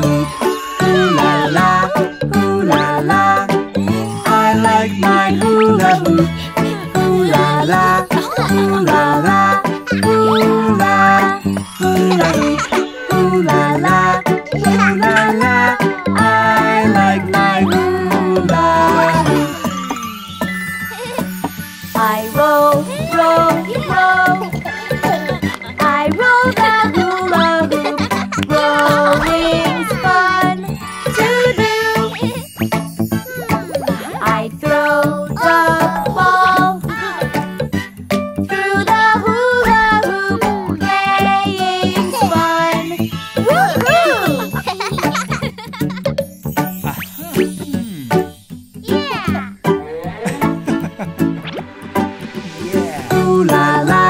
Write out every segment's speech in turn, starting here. Sally. Ooh la la, I like my hula hoop. Ooh la la, ooh la la, ooh la hula hoop. Ooh la la, ooh la la, I like my hula hoop. I roll, roll, roll. I roll the hula hoop. Rolling's fun to do. I throw the ball through the hula hoop. Playing's fun. Woo-hoo! Yeah! Yeah! Ooh la la,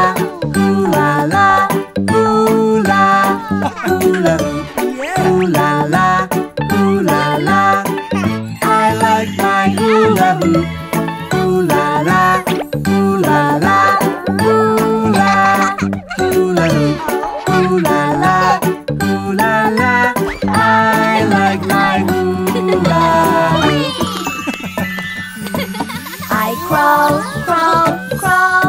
ooh la la. Hula hoop, ooh la la, I like my hula hoop. Ooh la la, hula hoop. Ooh la la, I like my hula hoop. I crawl, crawl, crawl.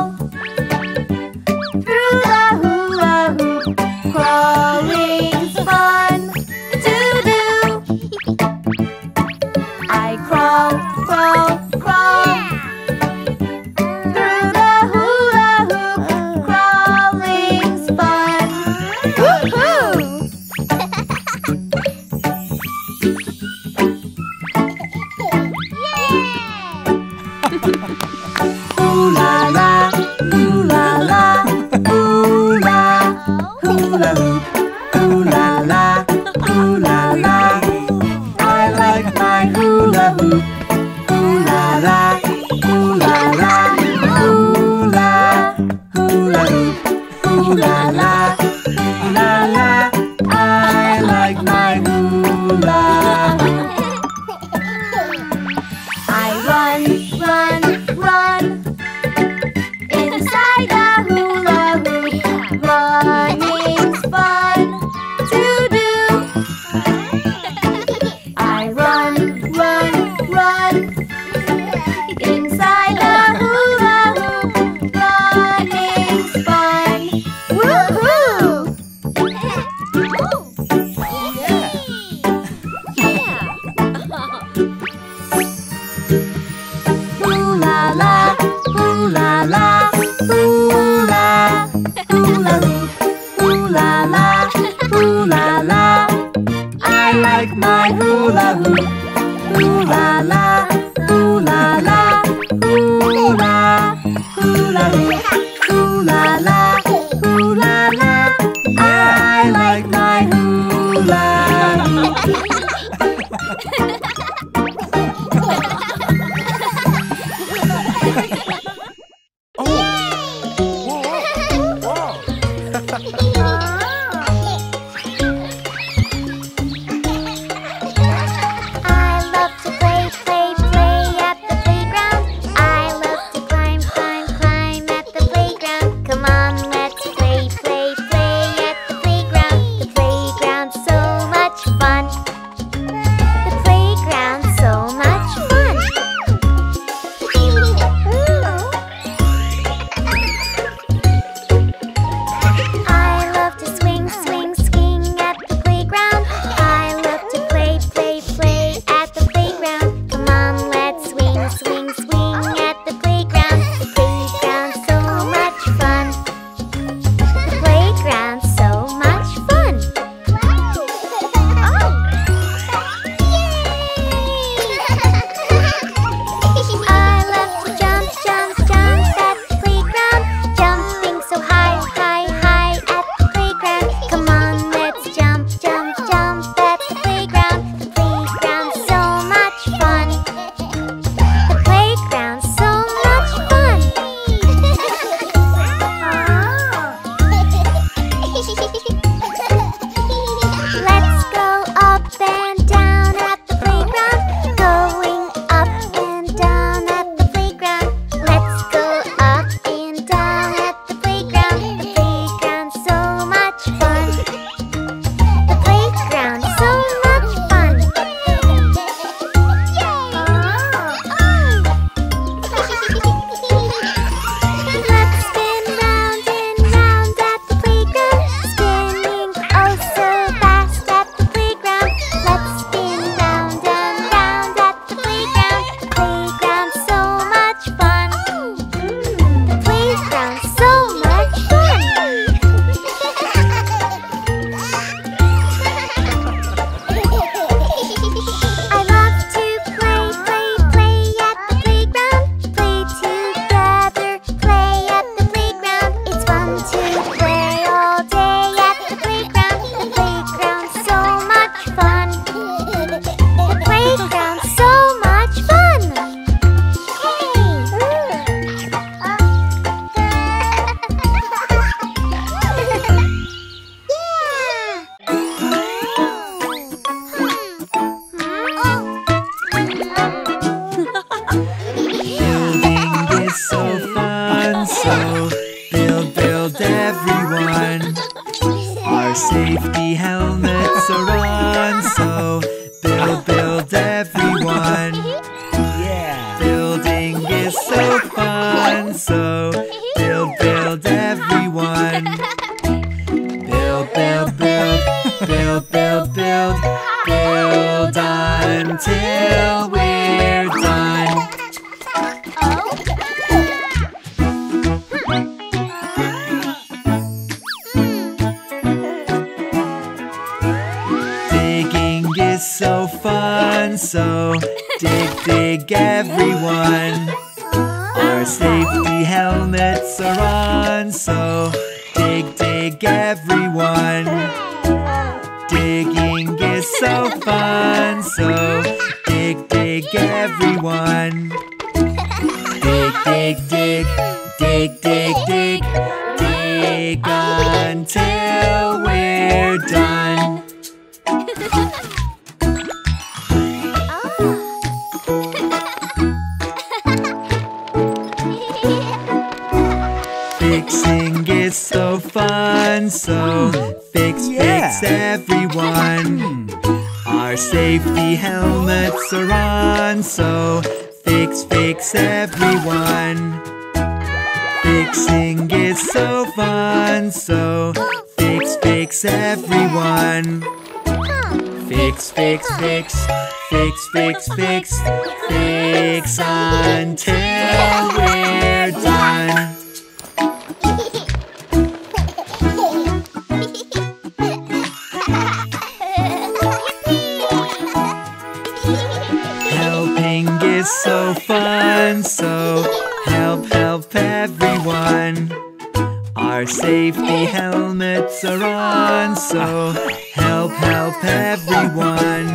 Crawling's fun to do. I crawl, crawl, crawl, through the hula hoop. Crawling's fun. Woohoo! Ooh la la, ooh la la, ooh la hula hoop. Ooh la la, ooh la la, I like my hula. I run, run, run inside the hula hoop. Running's fun to do. I run, run, run. I like my hula hoop. Ooh la la, ooh la la, ooh la hula hoop. Ooh la la, ooh la la, I like my hula hoop. Playground. Build until we're done. Digging is so fun, so dig everyone. Our safety helmets are on, so dig everyone. Digging is so fun, so dig everyone. Dig, dig until we're done. Fixing is so fun, so fix everyone. Our safety helmets are on, so fix everyone. Fixing is so fun, so fix everyone. Fix until we're done. Helping is so fun, so help everyone. Our safety helmets are on, so help everyone.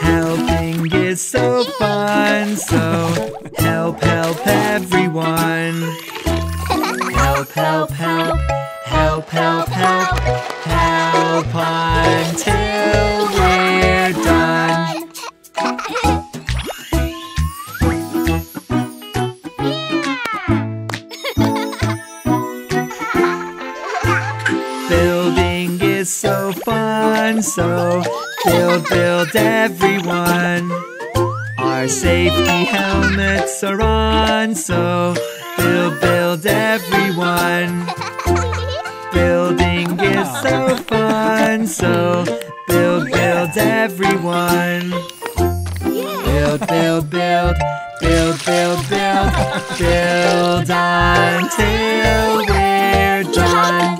Helping is so fun, so help everyone. Help until we're done. Building is so fun, so build everyone. Our safety helmets are on, so build everyone. Building is so fun, so build everyone. Build until we're done.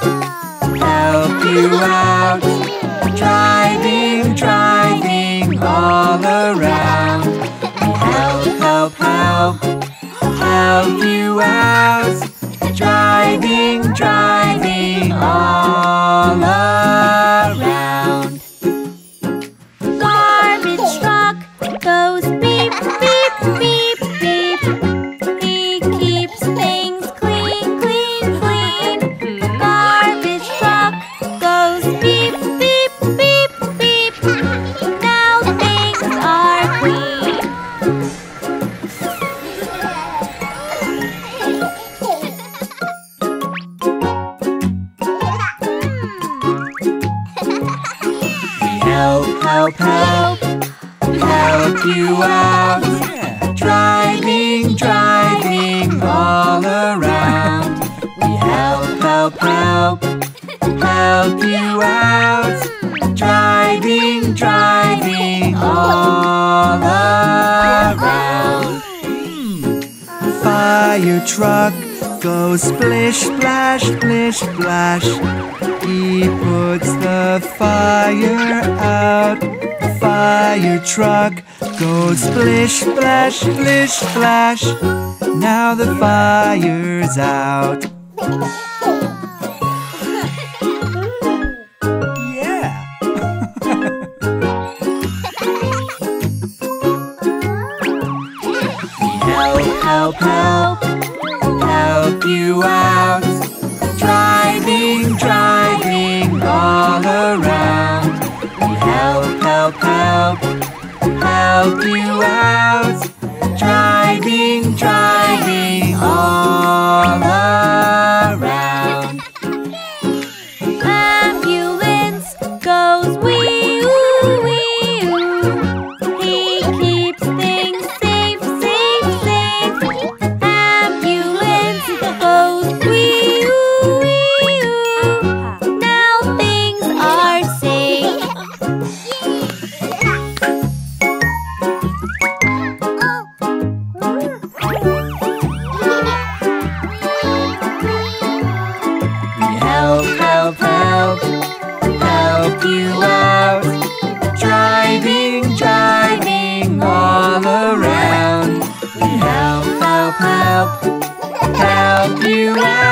Help you out. Driving all around. Help you out. Driving all around. Garbage truck goes beep, beep, beep. Help you out. Driving all around. We help you out. Driving all around. Fire truck goes splish, splash, splish, splash. He puts the fire out. Fire truck goes splish, splash, splish, splash. Now the fire's out. Help you out. Driving all around. We help you out. Driving all around. Ambulance help you out.